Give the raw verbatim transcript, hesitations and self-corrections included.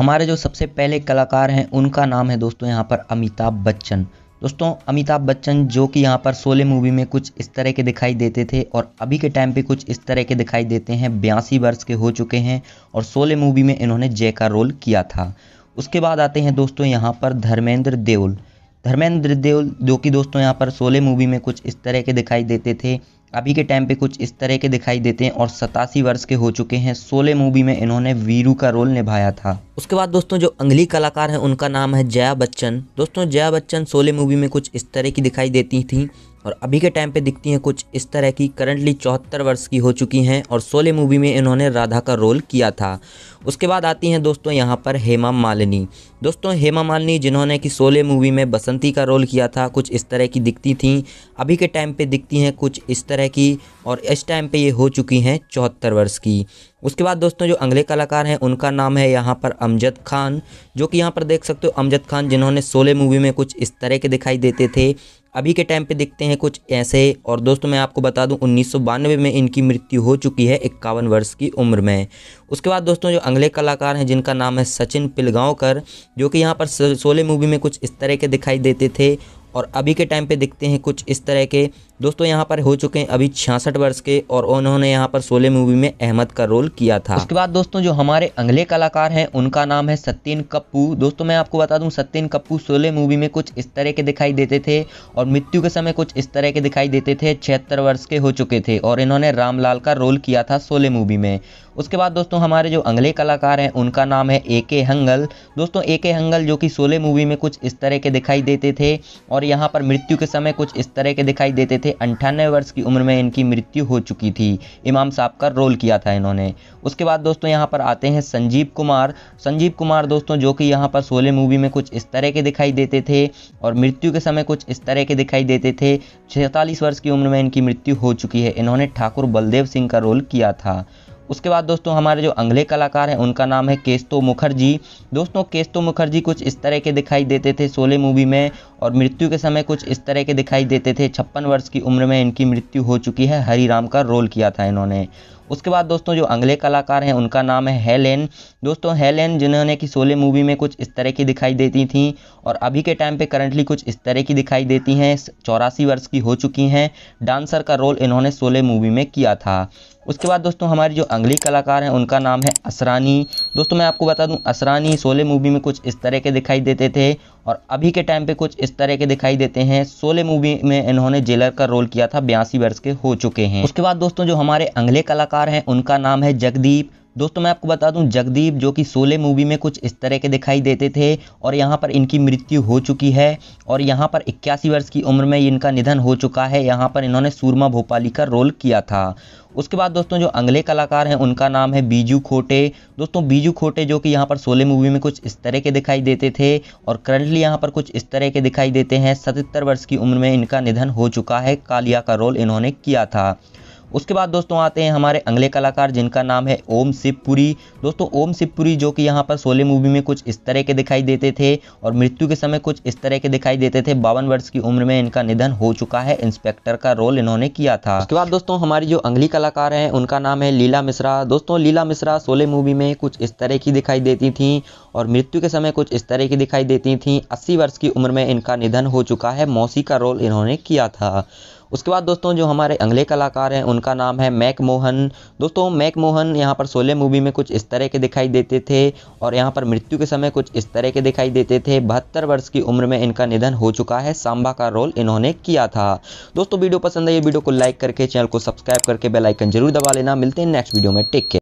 हमारे जो सबसे पहले कलाकार हैं उनका नाम है दोस्तों यहाँ पर अमिताभ बच्चन। दोस्तों अमिताभ बच्चन जो कि यहाँ पर शोले मूवी में कुछ इस तरह के दिखाई देते थे और अभी के टाइम पे कुछ इस तरह के दिखाई देते हैं। बयासी वर्ष के हो चुके हैं और शोले मूवी में इन्होंने जय का रोल किया था। उसके बाद आते हैं दोस्तों यहाँ पर धर्मेंद्र देओल। धर्मेंद्र देओल जो कि दोस्तों यहाँ पर शोले मूवी में कुछ इस तरह के दिखाई देते थे, अभी के टाइम पे कुछ इस तरह के दिखाई देते हैं और सतासी वर्ष के हो चुके हैं। शोले मूवी में इन्होंने वीरू का रोल निभाया था। उसके बाद दोस्तों जो अंगली कलाकार हैं उनका नाम है जया बच्चन। दोस्तों जया बच्चन शोले मूवी में कुछ इस तरह की दिखाई देती थी और अभी के टाइम पे दिखती हैं कुछ इस तरह की। करंटली चौहत्तर वर्ष की हो चुकी हैं और शोले मूवी में इन्होंने राधा का रोल किया था। उसके बाद आती हैं दोस्तों यहाँ पर हेमा मालिनी। दोस्तों हेमा मालिनी जिन्होंने कि शोले मूवी में बसंती का रोल किया था, कुछ इस तरह की दिखती थीं, अभी के टाइम पे दिखती हैं कुछ इस तरह की और इस टाइम पे ये हो चुकी हैं चौहत्तर वर्ष की। उसके बाद दोस्तों जो अगले कलाकार हैं उनका नाम है यहाँ पर अमजद खान, जो कि यहाँ पर देख सकते हो अमजद खान जिन्होंने शोले मूवी में कुछ इस तरह के दिखाई देते थे, अभी के टाइम पे दिखते हैं कुछ ऐसे। और दोस्तों मैं आपको बता दूं उन्नीस सौ बानवे में इनकी मृत्यु हो चुकी है इक्यावन वर्ष की उम्र में। उसके बाद दोस्तों जो अगले कलाकार हैं जिनका नाम है सचिन पिलगांवकर, जो कि यहाँ पर शोले मूवी में कुछ इस तरह के दिखाई देते थे और अभी के टाइम पे दिखते हैं कुछ इस तरह के। दोस्तों यहाँ पर हो चुके हैं अभी छियासठ वर्ष के और उन्होंने यहाँ पर शोले मूवी में अहमद का रोल किया था। उसके बाद दोस्तों जो हमारे अगले कलाकार हैं उनका नाम है सत्येन कप्पू। दोस्तों मैं आपको बता दूं सत्येन कप्पू शोले मूवी में कुछ इस तरह के दिखाई देते थे और मृत्यु के समय कुछ इस तरह के दिखाई देते थे। छिहत्तर वर्ष के हो चुके थे और इन्होंने रामलाल का रोल किया था शोले मूवी में। उसके बाद दोस्तों हमारे जो अगले कलाकार हैं उनका नाम है ए के हंगल। दोस्तों ए के हंगल जो कि शोले मूवी में कुछ इस तरह के दिखाई देते थे और यहाँ पर मृत्यु के समय कुछ इस तरह के दिखाई देते थे। अंठानवे वर्ष की उम्र में इनकी मृत्यु हो चुकी थी। इमाम साहब का रोल किया था इन्होंने। उसके बाद दोस्तों यहाँ पर आते हैं संजीव कुमार। संजीव कुमार दोस्तों जो कि यहाँ पर शोले मूवी में कुछ इस तरह के दिखाई देते थे और मृत्यु के समय कुछ इस तरह के दिखाई देते थे। सैंतालीस वर्ष की उम्र में इनकी मृत्यु हो चुकी है। इन्होंने ठाकुर बलदेव सिंह का रोल किया था। उसके बाद दोस्तों हमारे जो अगले कलाकार हैं उनका नाम है केशतो मुखर्जी। दोस्तों केशतो मुखर्जी कुछ इस तरह के दिखाई देते थे शोले मूवी में और मृत्यु के समय कुछ इस तरह के दिखाई देते थे। छप्पन वर्ष की उम्र में इनकी मृत्यु हो चुकी है। हरिराम का रोल किया था इन्होंने। उसके बाद दोस्तों जो अगले कलाकार हैं उनका नाम है हेलन। दोस्तों हेलन जिन्होंने कि शोले मूवी में कुछ इस तरह की दिखाई देती थीं और अभी के टाइम पे करंटली कुछ इस तरह की दिखाई देती हैं। चौरासी वर्ष की हो चुकी हैं। डांसर का रोल इन्होंने शोले मूवी में किया था। उसके बाद दोस्तों हमारी जो अगली कलाकार हैं उनका नाम है असरानी। दोस्तों मैं आपको बता दूं असरानी शोले मूवी में कुछ इस तरह के दिखाई देते थे और अभी के टाइम पे कुछ इस तरह के दिखाई देते हैं। शोले मूवी में इन्होंने जेलर का रोल किया था। बयासी वर्ष के हो चुके हैं। उसके बाद दोस्तों जो हमारे अगले कलाकार हैं उनका नाम है जगदीप। दोस्तों मैं आपको बता दूं जगदीप जो कि शोले मूवी में कुछ इस तरह के दिखाई देते थे और यहाँ पर इनकी मृत्यु हो चुकी है और यहाँ पर इक्यासी वर्ष की उम्र में इनका निधन हो चुका है। यहाँ पर इन्होंने सूरमा भोपाली का रोल किया था। उसके बाद दोस्तों जो अगले कलाकार हैं उनका नाम है बीजू खोटे। दोस्तों बीजू खोटे जो कि यहाँ पर शोले मूवी में कुछ इस तरह के दिखाई देते थे और करंटली यहाँ पर कुछ इस तरह के दिखाई देते हैं। सतहत्तर वर्ष की उम्र में इनका निधन हो चुका है। कालिया का रोल इन्होंने किया था। उसके बाद दोस्तों आते हैं हमारे अगले कलाकार जिनका नाम है ओम शिवपुरी। दोस्तों ओम शिवपुरी जो कि यहाँ पर शोले मूवी में कुछ इस तरह के दिखाई देते थे और मृत्यु के समय कुछ इस तरह के दिखाई देते थे। बावन वर्ष की उम्र में इनका निधन हो चुका है। इंस्पेक्टर का रोल इन्होंने किया था। उसके बाद दोस्तों हमारी जो अगली कलाकार हैं उनका नाम है लीला मिश्रा। दोस्तों लीला मिश्रा शोले मूवी में कुछ इस तरह की दिखाई देती थी और मृत्यु के समय कुछ इस तरह की दिखाई देती थी। अस्सी वर्ष की उम्र में इनका निधन हो चुका है। मौसी का रोल इन्होंने किया था। उसके बाद दोस्तों जो हमारे अगले कलाकार हैं उनका नाम है मैक मोहन। दोस्तों मैक मोहन यहाँ पर शोले मूवी में कुछ इस तरह के दिखाई देते थे और यहाँ पर मृत्यु के समय कुछ इस तरह के दिखाई देते थे। बहत्तर वर्ष की उम्र में इनका निधन हो चुका है। सांबा का रोल इन्होंने किया था। दोस्तों वीडियो पसंद आई, वीडियो को लाइक करके चैनल को सब्सक्राइब करके बेल आइकन जरूर दबा लेना। मिलते हैं नेक्स्ट वीडियो में। Take care.